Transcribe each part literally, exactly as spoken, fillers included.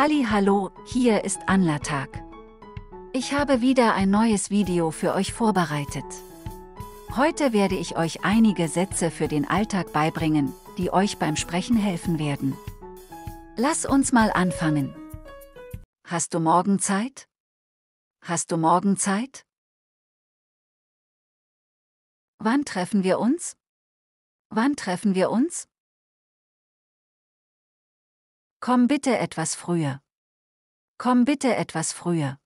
Hallihallo, hier ist Anlatag. Ich habe wieder ein neues Video für euch vorbereitet. Heute werde ich euch einige Sätze für den Alltag beibringen, die euch beim Sprechen helfen werden. Lass uns mal anfangen. Hast du morgen Zeit? Hast du morgen Zeit? Wann treffen wir uns? Wann treffen wir uns? Komm bitte etwas früher. Komm bitte etwas früher.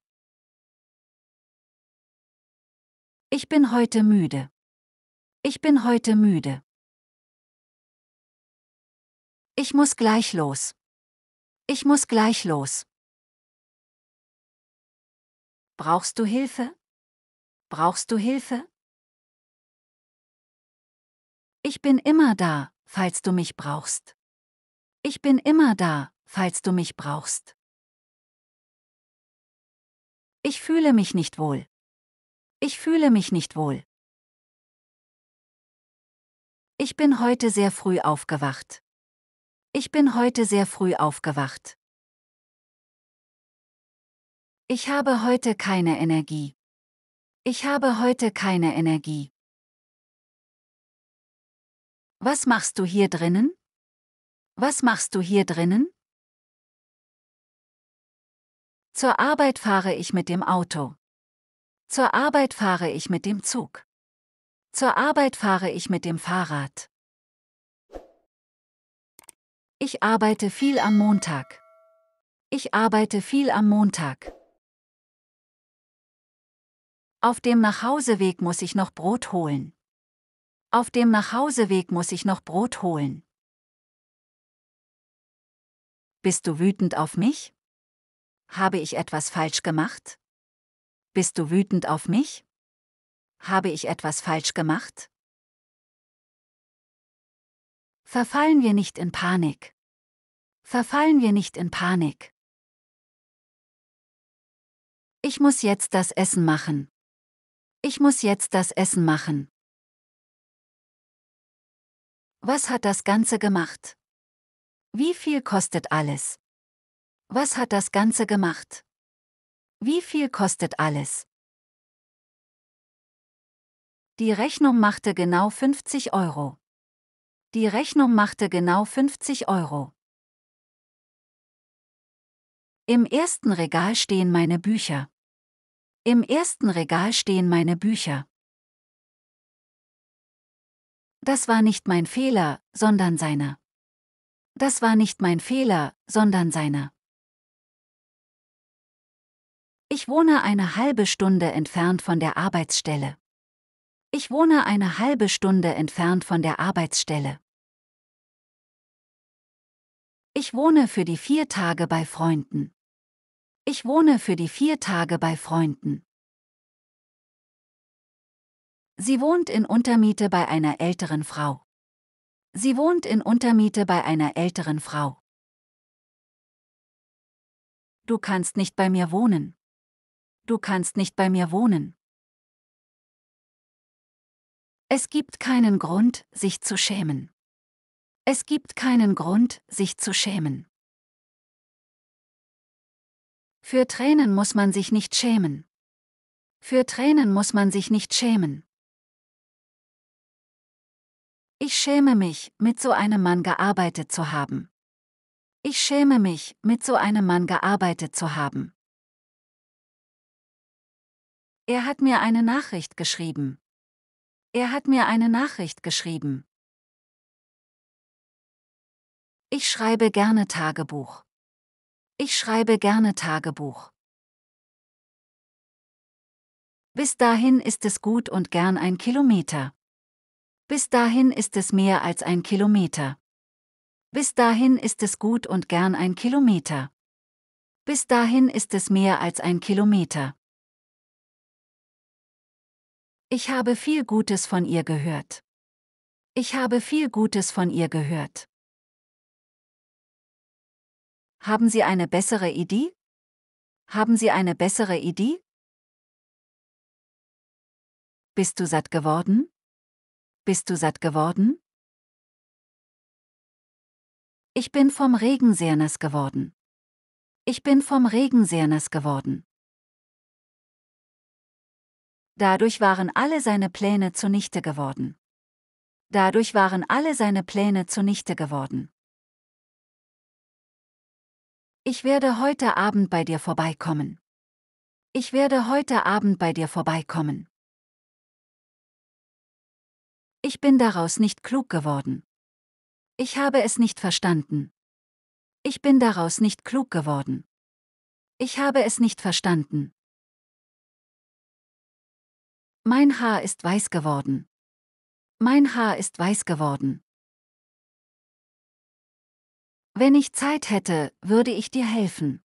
Ich bin heute müde. Ich bin heute müde. Ich muss gleich los. Ich muss gleich los. Brauchst du Hilfe? Brauchst du Hilfe? Ich bin immer da, falls du mich brauchst. Ich bin immer da, falls du mich brauchst. Ich fühle mich nicht wohl. Ich fühle mich nicht wohl. Ich bin heute sehr früh aufgewacht. Ich bin heute sehr früh aufgewacht. Ich habe heute keine Energie. Ich habe heute keine Energie. Was machst du hier drinnen? Was machst du hier drinnen? Zur Arbeit fahre ich mit dem Auto. Zur Arbeit fahre ich mit dem Zug. Zur Arbeit fahre ich mit dem Fahrrad. Ich arbeite viel am Montag. Ich arbeite viel am Montag. Auf dem Nachhauseweg muss ich noch Brot holen. Auf dem Nachhauseweg muss ich noch Brot holen. Bist du wütend auf mich? Habe ich etwas falsch gemacht? Bist du wütend auf mich? Habe ich etwas falsch gemacht? Verfallen wir nicht in Panik. Verfallen wir nicht in Panik. Ich muss jetzt das Essen machen. Ich muss jetzt das Essen machen. Was hat das Ganze gemacht? Wie viel kostet alles? Was hat das Ganze gemacht? Wie viel kostet alles? Die Rechnung machte genau fünfzig Euro. Die Rechnung machte genau fünfzig Euro. Im ersten Regal stehen meine Bücher. Im ersten Regal stehen meine Bücher. Das war nicht mein Fehler, sondern seiner. Das war nicht mein Fehler, sondern seiner. Ich wohne eine halbe Stunde entfernt von der Arbeitsstelle. Ich wohne eine halbe Stunde entfernt von der Arbeitsstelle. Ich wohne für die vier Tage bei Freunden. Ich wohne für die vier Tage bei Freunden. Sie wohnt in Untermiete bei einer älteren Frau. Sie wohnt in Untermiete bei einer älteren Frau. Du kannst nicht bei mir wohnen. Du kannst nicht bei mir wohnen. Es gibt keinen Grund, sich zu schämen. Es gibt keinen Grund, sich zu schämen. Für Tränen muss man sich nicht schämen. Für Tränen muss man sich nicht schämen. Ich schäme mich, mit so einem Mann gearbeitet zu haben. Ich schäme mich, mit so einem Mann gearbeitet zu haben. Er hat mir eine Nachricht geschrieben. Er hat mir eine Nachricht geschrieben. Ich schreibe gerne Tagebuch. Ich schreibe gerne Tagebuch. Bis dahin ist es gut und gern ein Kilometer. Bis dahin ist es mehr als ein Kilometer. Bis dahin ist es gut und gern ein Kilometer. Bis dahin ist es mehr als ein Kilometer. Ich habe viel Gutes von ihr gehört. Ich habe viel Gutes von ihr gehört. Haben Sie eine bessere Idee? Haben Sie eine bessere Idee? Bist du satt geworden? Bist du satt geworden? Ich bin vom Regen sehr nass geworden. Ich bin vom Regen sehr nass geworden. Dadurch waren alle seine Pläne zunichte geworden. Dadurch waren alle seine Pläne zunichte geworden. Ich werde heute Abend bei dir vorbeikommen. Ich werde heute Abend bei dir vorbeikommen. Ich bin daraus nicht klug geworden. Ich habe es nicht verstanden. Ich bin daraus nicht klug geworden. Ich habe es nicht verstanden. Mein Haar ist weiß geworden. Mein Haar ist weiß geworden. Wenn ich Zeit hätte, würde ich dir helfen.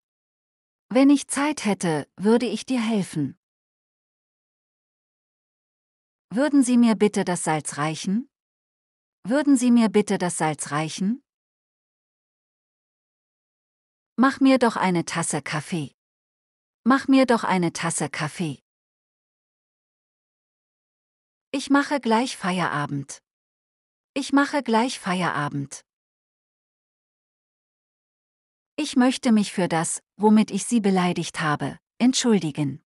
Wenn ich Zeit hätte, würde ich dir helfen. Würden Sie mir bitte das Salz reichen? Würden Sie mir bitte das Salz reichen? Mach mir doch eine Tasse Kaffee. Mach mir doch eine Tasse Kaffee. Ich mache gleich Feierabend. Ich mache gleich Feierabend. Ich möchte mich für das, womit ich Sie beleidigt habe, entschuldigen.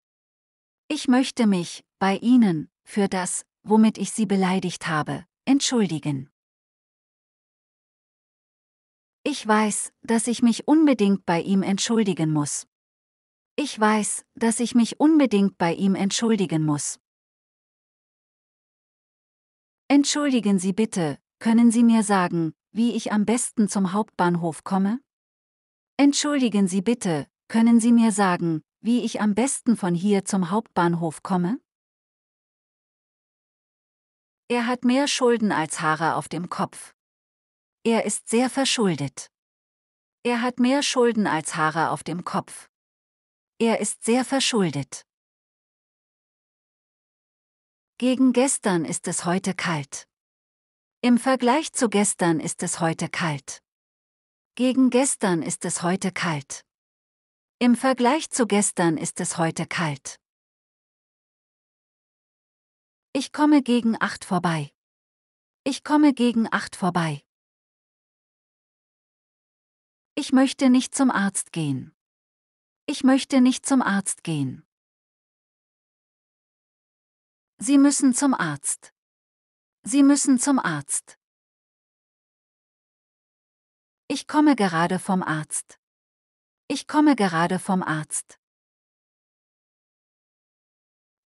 Ich möchte mich, bei Ihnen, für das, womit ich Sie beleidigt habe, entschuldigen. Ich weiß, dass ich mich unbedingt bei ihm entschuldigen muss. Ich weiß, dass ich mich unbedingt bei ihm entschuldigen muss. Entschuldigen Sie bitte, können Sie mir sagen, wie ich am besten zum Hauptbahnhof komme? Entschuldigen Sie bitte, können Sie mir sagen, wie ich am besten von hier zum Hauptbahnhof komme? Er hat mehr Schulden als Haare auf dem Kopf. Er ist sehr verschuldet. Er hat mehr Schulden als Haare auf dem Kopf. Er ist sehr verschuldet. Gegen gestern ist es heute kalt. Im Vergleich zu gestern ist es heute kalt. Gegen gestern ist es heute kalt. Im Vergleich zu gestern ist es heute kalt. Ich komme gegen acht vorbei. Ich komme gegen acht vorbei. Ich möchte nicht zum Arzt gehen. Ich möchte nicht zum Arzt gehen. Sie müssen zum Arzt. Sie müssen zum Arzt. Ich komme gerade vom Arzt. Ich komme gerade vom Arzt.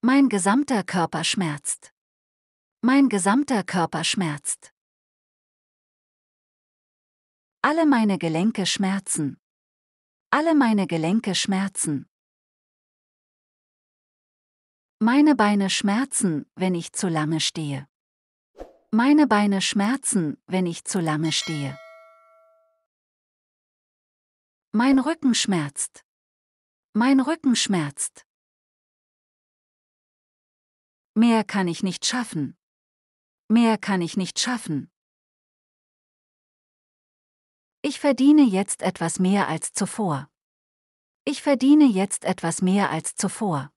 Mein gesamter Körper schmerzt. Mein gesamter Körper schmerzt. Alle meine Gelenke schmerzen. Alle meine Gelenke schmerzen. Meine Beine schmerzen, wenn ich zu lange stehe. Meine Beine schmerzen, wenn ich zu lange stehe. Mein Rücken schmerzt. Mein Rücken schmerzt. Mehr kann ich nicht schaffen. Mehr kann ich nicht schaffen. Ich verdiene jetzt etwas mehr als zuvor. Ich verdiene jetzt etwas mehr als zuvor.